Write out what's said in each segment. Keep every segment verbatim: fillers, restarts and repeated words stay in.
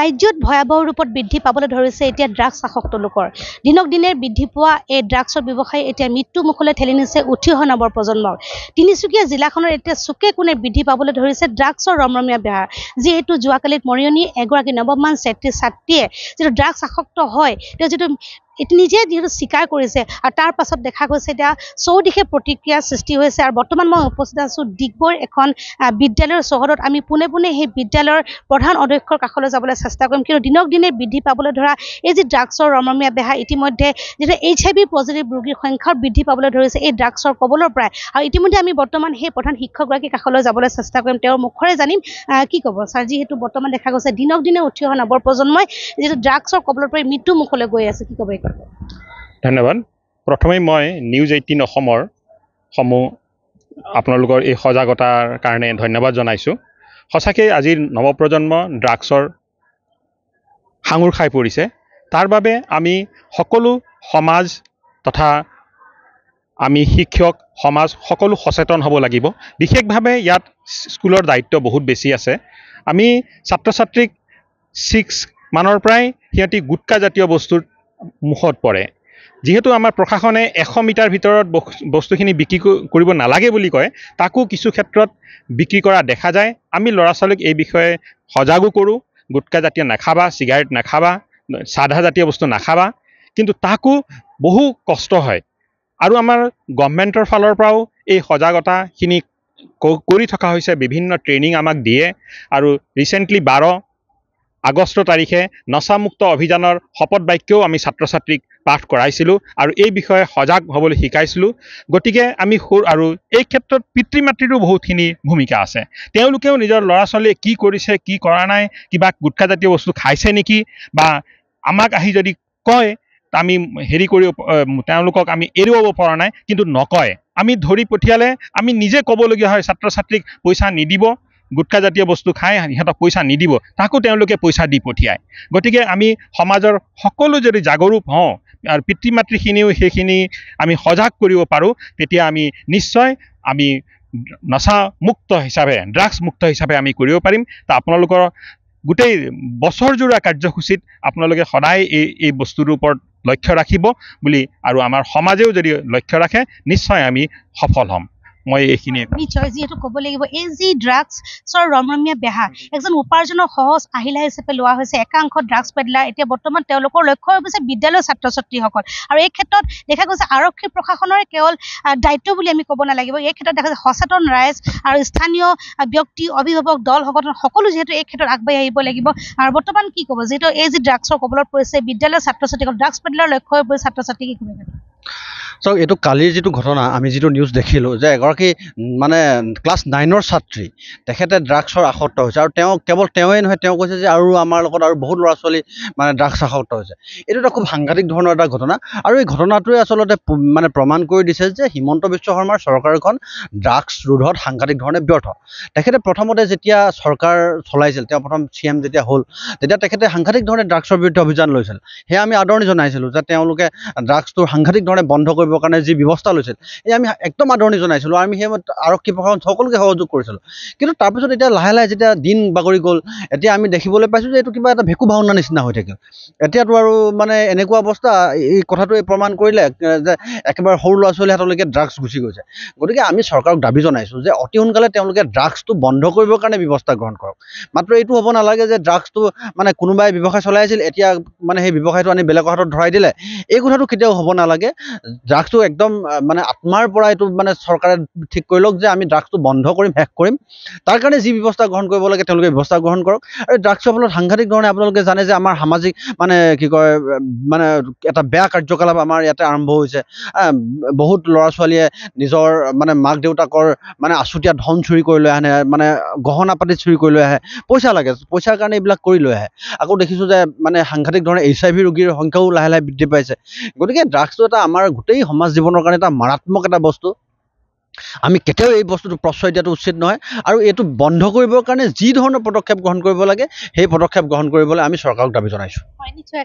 রাজ্যত ভয়াবহ রূপত বৃদ্ধি পাবলৈ ধৰিছে এতিয়া ড্ৰাগছ আসক্ত লোকৰ। দিনক দিনে বৃদ্ধি পোৱা এই ড্ৰাগছৰ ব্যৱসায় এতিয়া মৃত্যুমুখলৈ ঠেলি নিছে উঠি অহা নৱ প্ৰজন্মক। তিনিচুকীয়া জিলাখনৰ এতিয়া চুকে কোণে বৃদ্ধি পাবলৈ ধৰিছে ড্ৰাগছৰ ৰমৰমীয়া বেহাৰ। যিহেতু যোৱাকালিত মৰিয়নি এগৰাকী নৱমান ছাত্ৰী ছাত্ৰীয়ে যিটো ড্ৰাগছ আসক্ত হয়, তেওঁ যিটো নিজে যিহেতু স্বীকাৰ কৰিছে আৰু তাৰ পাছত দেখা গৈছে এতিয়া চৌদিশে প্ৰতিক্ৰিয়াৰ সৃষ্টি হৈছে। আৰু বৰ্তমান মই উপস্থিত আছোঁ ডিগবৈৰ এখন বিদ্যালয়ৰ চৌহদত। আমি পোনে পোনে সেই বিদ্যালয়ৰ প্ৰধান অধ্যক্ষৰ কাষলৈ যাবলৈ চেষ্টা কৰিম, কিন্তু দিনক দিনে বৃদ্ধি পাবলৈ ধৰা এই যি ড্ৰাগছৰ ৰমৰমীয়া বেহাৰ, ইতিমধ্যে যিহেতু এইচ আই ভি পজিটিভ ৰোগীৰ সংখ্যাও বৃদ্ধি পাবলৈ ধৰিছে এই ড্ৰাগছৰ কবলৰ পৰাই। আৰু ইতিমধ্যে আমি বৰ্তমান সেই প্ৰধান শিক্ষকগৰাকীৰ কাষলৈ যাবলৈ চেষ্টা কৰিম, তেওঁৰ মুখৰে জানিম কি ক'ব ছাৰ। যিহেতু বৰ্তমান দেখা গৈছে দিনক দিনে উঠি অহা নৱ প্ৰজন্মই যিহেতু ড্ৰাগছৰ কবলৰ পৰাই মৃত্যুমুখলৈ গৈ আছে, কি ক'ব? ধন্যবাদ। প্ৰথমে মই নিউজ এইটিন অসমৰ সমূহ আপোনালোকৰ এই সজাগতাৰ কাৰণে ধন্যবাদ জনাইছোঁ। সঁচাকৈ আজিৰ নৱপ্ৰজন্ম ড্ৰাগছৰ সাঙুৰ খাই পৰিছে। তাৰ বাবে আমি সকলো সমাজ তথা আমি শিক্ষক সমাজ সকলো সচেতন হ'ব লাগিব। বিশেষভাৱে ইয়াত স্কুলৰ দায়িত্ব বহুত বেছি আছে। আমি ছাত্ৰ ছাত্ৰীক ছিক্স মানৰ পৰাই সিহঁতি গুটকাজাতীয় বস্তুৰ মুখত পৰে। যিহেতু আমাৰ প্ৰশাসনে এশ মিটাৰ ভিতৰত বস্তুখিনি বিক্ৰী কৰিব নালাগে বুলি কয়, তাকো কিছু ক্ষেত্ৰত বিক্ৰী কৰা দেখা যায়। আমি ল'ৰা ছোৱালীক এই বিষয়ে সজাগো কৰোঁ, গুটকাজাতীয় নাখাবা, চিগাৰেট নাখাবা, চাধাজাতীয় বস্তু নাখাবা, কিন্তু তাকো বহু কষ্ট হয়। আৰু আমাৰ গভমেণ্টৰ ফালৰ পৰাও এই সজাগতাখিনি কৰি থকা হৈছে, বিভিন্ন ট্ৰেইনিং আমাক দিয়ে। আৰু ৰিচেণ্টলি বাৰ আগষ্ট তাৰিখে নচামুক্ত অভিযানৰ শপত বাক্যও আমি ছাত্ৰ ছাত্ৰীক পাঠ কৰাইছিলোঁ আৰু এই বিষয়ে সজাগ হ'বলৈ শিকাইছিলোঁ। গতিকে আমি সুৰ আৰু এই ক্ষেত্ৰত পিতৃ মাতৃৰো বহুতখিনি ভূমিকা আছে। তেওঁলোকেও নিজৰ ল'ৰা ছোৱালীয়ে কি কৰিছে, কি কৰা নাই, কিবা গুটখাজাতীয় বস্তু খাইছে নেকি, বা আমাক আহি যদি কয় আমি হেৰি কৰি তেওঁলোকক আমি এৰুৱাব পৰা নাই, কিন্তু নকয়। আমি ধৰি পঠিয়ালে আমি নিজে ক'বলগীয়া হয় ছাত্ৰ ছাত্ৰীক পইচা নিদিব, গুটখাজাতীয় বস্তু খাই সিহঁতক পইচা নিদিব, তাকো তেওঁলোকে পইচা দি পঠিয়ায়। গতিকে আমি সমাজৰ সকলো যদি জাগৰূক হওঁ আৰু পিতৃ মাতৃখিনিও সেইখিনি আমি সজাগ কৰিব পাৰোঁ, তেতিয়া আমি নিশ্চয় আমি নচামুক্ত হিচাপে, ড্ৰাগছমুক্ত হিচাপে আমি কৰিব পাৰিম। তা আপোনালোকৰ গোটেই বছৰজোৰা কাৰ্যসূচীত আপোনালোকে সদায় এই এই বস্তুটোৰ ওপৰত লক্ষ্য ৰাখিব বুলি, আৰু আমাৰ সমাজেও যদি লক্ষ্য ৰাখে নিশ্চয় আমি সফল হ'ম। মই এইখিনি নিশ্চয় যিহেতু ক'ব লাগিব, এই যি ড্ৰাগছৰ ৰমৰমীয়া বেহাৰ একজন উপাৰ্জনৰ সহজ আহিলা হিচাপে লোৱা হৈছে একাংশ ড্ৰাগছ পেডলাৰ। এতিয়া বৰ্তমান তেওঁলোকৰ লক্ষ্য হৈ গৈছে বিদ্যালয়ৰ ছাত্ৰ ছাত্ৰীসকল। আৰু এই ক্ষেত্ৰত দেখা গৈছে আৰক্ষী প্ৰশাসনৰ কেৱল দায়িত্ব বুলি আমি ক'ব নালাগিব। এই ক্ষেত্ৰত দেখা গৈছে সচেতন ৰাইজ আৰু স্থানীয় ব্যক্তি, অভিভাৱক, দল, সংগঠন সকলো যিহেতু এই ক্ষেত্ৰত আগবাঢ়ি আহিব লাগিব। আৰু বৰ্তমান কি ক'ব, যিহেতু এই যি ড্ৰাগছৰ কবলত পৰিছে বিদ্যালয়ৰ ছাত্ৰ ছাত্ৰীসকল, ড্ৰাগছ পেডলাৰ লক্ষ্য হৈ পৰিছে ছাত্ৰ ছাত্ৰীক, কি ক'ব? চাওক, এইটো কালিৰ যিটো ঘটনা আমি যিটো নিউজ দেখিলোঁ যে এগৰাকী মানে ক্লাছ নাইনৰ ছাত্ৰী তেখেতে ড্ৰাগছৰ আসক্ত হৈছে। আৰু তেওঁ কেৱল তেওঁৱেই নহয়, তেওঁ কৈছে যে আৰু আমাৰ লগত আৰু বহুত ল'ৰা ছোৱালী মানে ড্ৰাগছ আসক্ত হৈছে। এইটো এটা খুব সাংঘাতিক ধৰণৰ এটা ঘটনা। আৰু এই ঘটনাটোৱে আচলতে মানে প্ৰমাণ কৰি দিছে যে হিমন্ত বিশ্ব শৰ্মাৰ চৰকাৰখন ড্ৰাগছ ৰোধত সাংঘাতিক ধৰণে ব্যৰ্থ। তেখেতে প্ৰথমতে যেতিয়া চৰকাৰ চলাইছিল, তেওঁ প্ৰথম চি এম যেতিয়া হ'ল, তেতিয়া তেখেতে সাংঘাতিক ধৰণে ড্ৰাগছৰ বিৰুদ্ধে অভিযান লৈছিল। সেয়া আমি আদৰণি জনাইছিলোঁ যে তেওঁলোকে ড্ৰাগছটো সাংঘাতিক ধৰণে বন্ধ কৰিবৰ কাৰণে যি ব্যৱস্থা লৈছিল, এই আমি একদম আদৰণি জনাইছিলোঁ। আমি সেই আৰক্ষী প্ৰশাসন সকলোকে সহযোগ কৰিছিলোঁ। কিন্তু তাৰপিছত এতিয়া লাহে লাহে যেতিয়া দিন বাগৰি গ'ল, এতিয়া আমি দেখিবলৈ পাইছোঁ যে এইটো কিবা এটা ভেকু ভাওনা নিচিনা হৈ থাকিল। এতিয়াতো আৰু মানে এনেকুৱা অৱস্থা, এই কথাটোৱে প্ৰমাণ কৰিলে যে একেবাৰে সৰু ল'ৰা ছোৱালী হাতলৈকে ড্ৰাগছ গুচি গৈছে। গতিকে আমি চৰকাৰক দাবী জনাইছোঁ যে অতি সোনকালে তেওঁলোকে ড্ৰাগছটো বন্ধ কৰিবৰ কাৰণে ব্যৱস্থা গ্ৰহণ কৰক। মাত্ৰ এইটো হ'ব নালাগে যে ড্ৰাগছটো মানে কোনোবাই ব্যৱসায় চলাই আছিল, এতিয়া মানে সেই ব্যৱসায়টো আনি বেলেগৰ হাতত ধৰাই দিলে। এই কথাটো কেতিয়াও হ'ব নালাগে। ড্ৰাগছটো একদম মানে আত্মাৰ পৰা এইটো মানে চৰকাৰে ঠিক কৰি লওক যে আমি ড্ৰাগছটো বন্ধ কৰিম, শেষ কৰিম। তাৰ কাৰণে যি ব্যৱস্থা গ্ৰহণ কৰিব লাগে তেওঁলোকে ব্যৱস্থা গ্ৰহণ কৰক। আৰু ড্ৰাগছৰ ফলত সাংঘাতিক ধৰণে আপোনালোকে জানে যে আমাৰ সামাজিক মানে কি কয় মানে এটা বেয়া কাৰ্যকলাপ আমাৰ ইয়াতে আৰম্ভ হৈছে। বহুত ল'ৰা ছোৱালীয়ে নিজৰ মানে মাক দেউতাকৰ মানে আছুতীয়া ধন চুৰি কৰি লৈ আহে, মানে গহনা পাতি চুৰি কৰি লৈ আহে, পইচা লাগে, পইচাৰ কাৰণে এইবিলাক কৰি লৈ আহে। আকৌ দেখিছোঁ যে মানে সাংঘাতিক ধৰণে এইচ আই ভি ৰোগীৰ সংখ্যাও লাহে লাহে বৃদ্ধি পাইছে। গতিকে ড্ৰাগছটো এটা আমাৰ গোটেই সমাজ জীৱনৰ কাৰণে এটা মাৰাত্মক এটা বস্তু। আমি কেতিয়াও এই বস্তুটো প্রশ্রয় দিয়াটো উচিত নহয় আর এটো বন্ধ কৰিবৰ কাৰণে যি ধৰণৰ পদক্ষেপ গ্ৰহণ কৰিব লাগে সেই পদক্ষেপ গ্ৰহণ কৰিবলৈ আমি সরকারক দাবী জনাইছো। হয় নিশ্চয়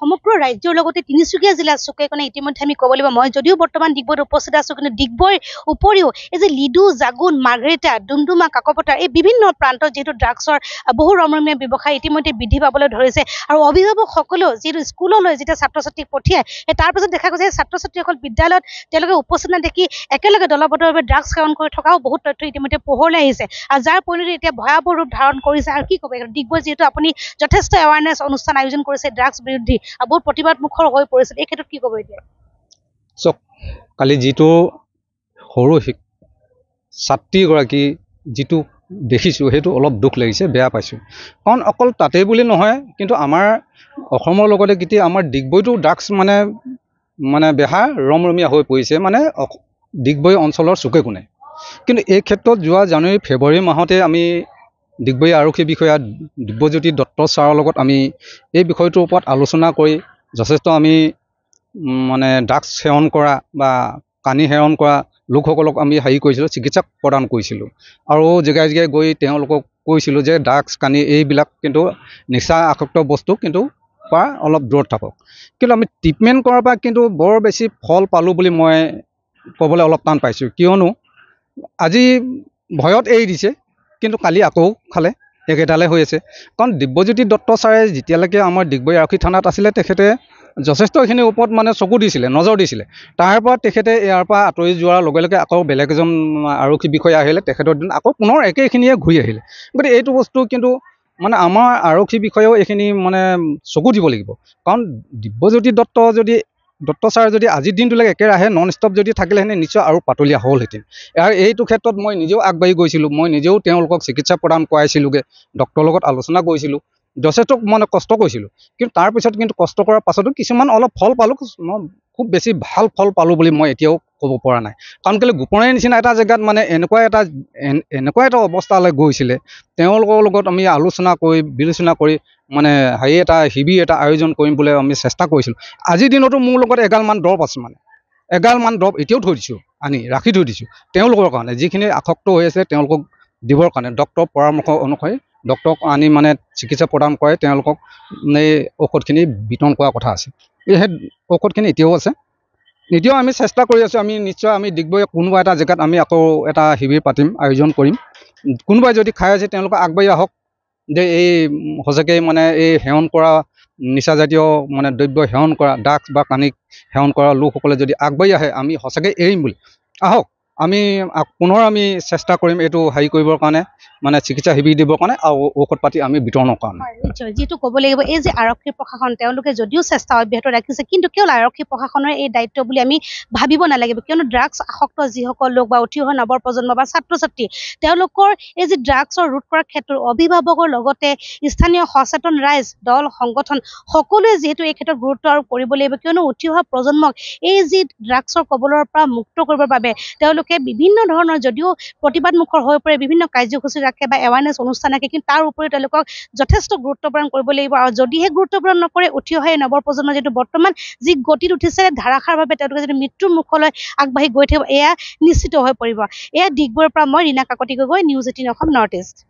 সমগ্ৰ ৰাজ্যৰ লগতে তিনিচুকীয়া জিলা চুকেকনে ইতিমধ্যে আমি ক'ব লাগিব মই যদিও বৰ্তমান ডিগবৈত উপস্থিত আছো কিন্তু ডিগবৈৰ উপৰিও এই যে লিডু জাগুন মাৰ্ঘেৰিটা ডুমডুমা কাকপতা এই বিভিন্ন প্ৰান্তত যেটো ড্ৰাগছৰ বহু ৰমৰমীয়া ব্যৱসায় ইতিমধ্যে বৃদ্ধি পাবলৈ ধৰিছে আৰু অভিভাৱকসকলেও যেটো স্কুললৈ যেটা ছাত্ৰ ছাত্ৰীক পঠিয়ায় তাৰপিছত দেখা গৈছে ছাত্ৰ ছাত্ৰীসকল বিদ্যালয়ত তেওঁলোকে উপস্থিত নাথাকি একেলগে দলবদ্ধ ড্রাগস সেবন করে থাকাও বহু তথ্য ইতিমধ্যে পোহৰলৈ আহিছে আর যার পরিণতি এটা ভয়াবহ রূপ ধারণ করেছে। আর কি কব ডিগবৈ যেহেতু আপনি যথেষ্ট এওয়ারনেস অনুষ্ঠান আয়োজন করেছে ড্রাগস বিরোধী আর বহু প্রতিবাদ মুখর হয়ে পড়েছে এই ক্ষেত্রে কি কব এটা চক কালি যেটো সৰু ছাত্ৰীগৰাকী যেটো দেখিছো সেইটো অলপ দুখ লাগিছে বেয়া পাইছো কারণ অকল তাতে বলে নহয় কিন্তু আমার অসমৰ লগতে কিতি আমার ডিগবৈটো ড্রাগস মানে মানে বেহা ৰমৰমীয়া হৈ পৰিছে মানে ডিগবৈ অঞ্চলৰ চুকে কোণে। কিন্তু এই ক্ষেত্ৰত যোৱা জানুৱাৰী ফেব্ৰুৱাৰী মাহতে আমি ডিগবৈ আৰক্ষী বিষয়া দিব্যজ্যোতি দত্ত ছাৰৰ লগত আমি এই বিষয়টোৰ ওপৰত আলোচনা কৰি যথেষ্ট আমি মানে ড্ৰাগছ সেৱন কৰা বা কানি সেৱন কৰা লোকসকলক আমি হেৰি কৰিছিলোঁ চিকিৎসা প্ৰদান কৰিছিলোঁ আৰু জেগাই জেগাই গৈ তেওঁলোকক কৈছিলোঁ যে ড্ৰাগছ কানি এইবিলাক কিন্তু নিচা আসক্ত বস্তু কিন্তু পৰা অলপ দূৰত থাকক। কিন্তু আমি ট্ৰিটমেণ্ট কৰাৰ পৰা কিন্তু বৰ বেছি ফল পালোঁ বুলি মই ক'বলৈ অলপ টান পাইছোঁ কিয়নো আজি ভয়ত এৰি দিছে কিন্তু কালি আকৌ খালে একেডালে হৈ আছে কাৰণ দিব্যজ্যোতি দত্ত ছাৰে যেতিয়ালৈকে আমাৰ ডিগবৈ আৰক্ষী থানাত আছিলে তেখেতে যথেষ্টখিনি ওপৰত মানে চকু দিছিলে নজৰ দিছিলে তাৰপৰা তেখেতে ইয়াৰ পৰা আঁতৰি যোৱাৰ লগে লগে আকৌ বেলেগ এজন আৰক্ষী বিষয়া আহিলে তেখেতৰ দিন আকৌ পুনৰ একেখিনিয়ে ঘূৰি আহিলে। গতিকে এইটো বস্তু কিন্তু মানে আমাৰ আৰক্ষী বিষয়াও এইখিনি মানে চকু দিব লাগিব কাৰণ দিব্যজ্যোতি দত্ত যদি দত্ত ছাৰ যদি আজিৰ দিনটোলৈকে একেৰাহে নন ষ্টপ যদি থাকিলেহেঁতেন নিশ্চয় আৰু পাতলীয়া হ'লহেঁতেন। আৰু এইটো ক্ষেত্ৰত মই নিজেও আগবাঢ়ি গৈছিলোঁ মই নিজেও তেওঁলোকক চিকিৎসা প্ৰদান কৰাইছিলোঁগৈ ডক্টৰৰ লগত আলোচনা কৰিছিলোঁ যথেষ্ট মানে কষ্ট কৰিছিলোঁ কিন্তু তাৰপিছত কিন্তু কষ্ট কৰাৰ পাছতো কিছুমান অলপ ফল পালোঁ মই খুব বেছি ভাল ফল পালোঁ বুলি মই এতিয়াও ক'ব পৰা নাই কাৰণ কেলৈ গোপনে নিচিনা এটা জেগাত মানে এনেকুৱা এটা এনেকুৱা এটা অৱস্থালৈ গৈছিলে তেওঁলোকৰ লগত আমি আলোচনা কৰি বিলোচনা কৰি মানে হেৰি এটা শিবিৰ এটা আয়োজন কৰিম বুলি আমি চেষ্টা কৰিছিলোঁ। আজিৰ দিনতো মোৰ লগত এগালমান দৰৱ আছে মানে এগালমান দৰৱ এতিয়াও থৈ দিছোঁ আনি ৰাখি থৈ দিছোঁ তেওঁলোকৰ কাৰণে যিখিনি আসক্ত হৈ আছে তেওঁলোকক দিবৰ কাৰণে ডক্টৰৰ পৰামৰ্শ অনুসৰি ডক্টৰক আনি মানে চিকিৎসা প্ৰদান কৰে তেওঁলোকক এই ঔষধখিনি বিতৰণ কৰাৰ কথা আছে এই ঔষধখিনি এতিয়াও আছে এতিয়াও আমি চেষ্টা কৰি আছোঁ আমি নিশ্চয় আমি ডিগবৈ কোনোবা এটা জেগাত আমি আকৌ এটা শিবিৰ পাতিম আয়োজন কৰিম কোনোবাই যদি খাই আছে তেওঁলোকে আগবাঢ়ি আহক যে এই সঁচাকৈ মানে এই সেৱন কৰা নিচাজাতীয় মানে দ্ৰব্য সেৱন কৰা ড্ৰাগছ বা কানি সেৱন কৰা লোকসকলে যদি আগবাঢ়ি আহে আমি সঁচাকৈ এৰিম বুলি আহক আমি পুনৰ আমি চেষ্টা কৰিম এইটো হেৰি কৰিবৰ কাৰণে মানে চিকিৎসা শিবিৰ দিবৰ কাৰণে আৰু ঔষধ পাতি আমি বিতৰণৰ কাৰণে। নিশ্চয় যিটো ক'ব লাগিব এই যে আৰক্ষী প্ৰশাসন তেওঁলোকে যদিও চেষ্টা অব্যাহত ৰাখিছে কিন্তু কেৱল আৰক্ষী প্ৰশাসনৰ এই দায়িত্ব বুলি আমি ভাবিব নালাগিব কিয়নো ড্ৰাগছ আসক্ত যিসকল লোক বা উঠি অহা নৱৰ প্ৰজন্ম বা ছাত্ৰ ছাত্ৰী তেওঁলোকৰ এই যে ড্ৰাগছৰ ৰোধ কৰাৰ ক্ষেত্ৰত অভিভাৱকৰ লগতে স্থানীয় সচেতন ৰাইজ দল সংগঠন সকলোৱে যিহেতু এই ক্ষেত্ৰত গুৰুত্ব আৰোপ কৰিব লাগিব কিয়নো উঠি অহা প্ৰজন্মক এই যি ড্ৰাগছৰ কবলৰ পৰা মুক্ত কৰিবৰ বাবে তেওঁলোক বিভিন্ন ধৰণৰ যদিও প্ৰতিবাদমুখৰ হৈ পৰে বিভিন্ন কাৰ্যসূচী ৰাখে বা এৱাৰনেছ অনুষ্ঠান ৰাখে কিন্তু তাৰ উপৰিও তেওঁলোকক যথেষ্ট গুৰুত্ব প্ৰদান কৰিব লাগিব আৰু যদিহে গুৰুত্ব প্ৰদান নকৰে উঠি অহা এই নৱপ্ৰজন্ম যিটো বৰ্তমান যি গতিত উঠিছে ধাৰাষাৰভাৱে তেওঁলোকে যদি মৃত্যুৰ মুখলৈ আগবাঢ়ি গৈ থাকিব এয়া নিশ্চিত হৈ পৰিব। এয়া ডিগবৈৰ পৰা মই Rina Kakati Gogoi news eighteen Assam north east.